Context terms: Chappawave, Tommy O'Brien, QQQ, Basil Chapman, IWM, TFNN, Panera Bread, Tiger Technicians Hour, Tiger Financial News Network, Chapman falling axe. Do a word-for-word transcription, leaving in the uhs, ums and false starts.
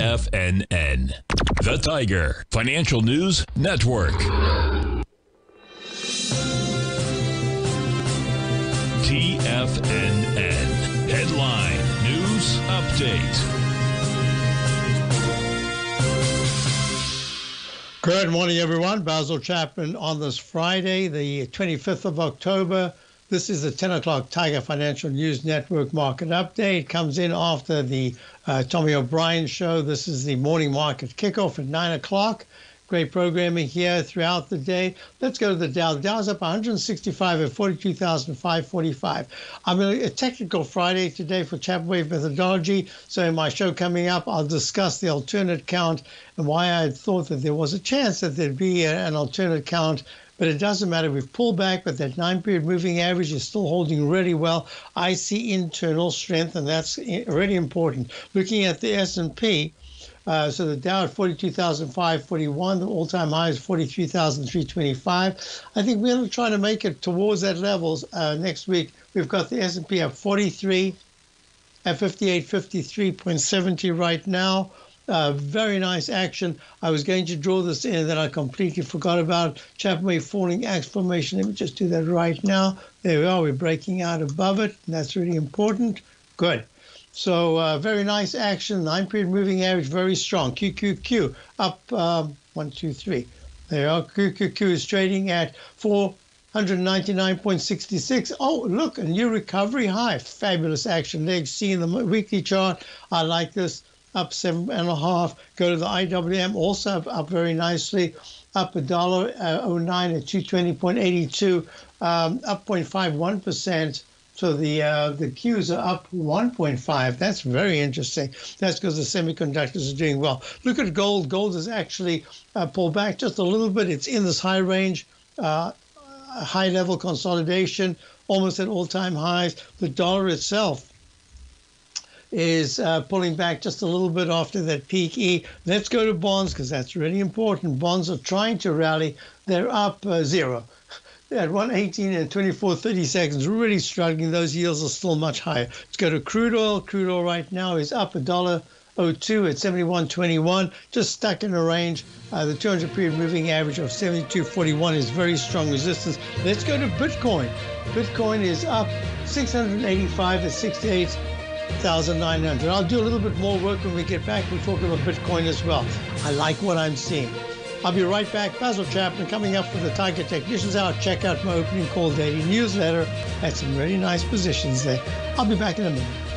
T F N N, the Tiger Financial News Network. T F N N, headline news update. Good morning, everyone. Basil Chapman on this Friday, the twenty-fifth of October. This is the ten o'clock Tiger Financial News Network market update. Comes in after the uh, Tommy O'Brien show. This is the morning market kickoff at nine o'clock. Great programming here throughout the day. Let's go to the Dow. The Dow's up one hundred sixty-five at forty-two thousand five hundred forty-five. I'm in a technical Friday today for Chappawave methodology. So in my show coming up, I'll discuss the alternate count and why I thought that there was a chance that there'd be a, an alternate count. But it doesn't matter. We've pulled back, but that nine-period moving average is still holding really well. I see internal strength, and that's really important. Looking at the S and P, uh, so the Dow at forty-two thousand five hundred forty-one, the all-time high is forty-three thousand three hundred twenty-five. I think we're going to try to make it towards that levels uh, next week. We've got the S and P at forty-three, at fifty-eight fifty-three point seven zero right now. Uh, very nice action. I was going to draw this in, and then I completely forgot about it. Chapman falling axe formation. Let me just do that right now. There we are. We're breaking out above it, and that's really important. Good. So uh, very nice action. Nine-period moving average, very strong. Q Q Q up um, one, two, three. There you are. Q Q Q is trading at four. one ninety-nine point six six. Oh, look, a new recovery high. Fabulous action. Legs C in the weekly chart. I like this. Up seven and a half. Go to the I W M, also up, up very nicely, up a dollar oh nine at two twenty point eighty two, um, up point five one percent. So the uh, the Qs are up one point five. That's very interesting. That's because the semiconductors are doing well. Look at gold. Gold is actually uh, pulled back just a little bit. It's in this high range, uh, high level consolidation, almost at all time highs. The dollar itself is uh, pulling back just a little bit after that peak E. Let's go to bonds, because that's really important. Bonds are trying to rally. They're up uh, zero. They're at one eighteen and twenty-four thirty seconds, really struggling. Those yields are still much higher. Let's go to crude oil. Crude oil right now is up a dollar oh two at seventy-one twenty-one, just stuck in a range. Uh, the two hundred period moving average of seventy-two forty-one is very strong resistance. Let's go to Bitcoin. Bitcoin is up six hundred eighty-five at sixty-eight. one thousand nine hundred. I'll do a little bit more work when we get back. We'll talk about Bitcoin as well. I like what I'm seeing. I'll be right back. Basil Chapman coming up for the Tiger Technicians Hour. Check out my opening call daily newsletter. Had some really nice positions there. I'll be back in a minute.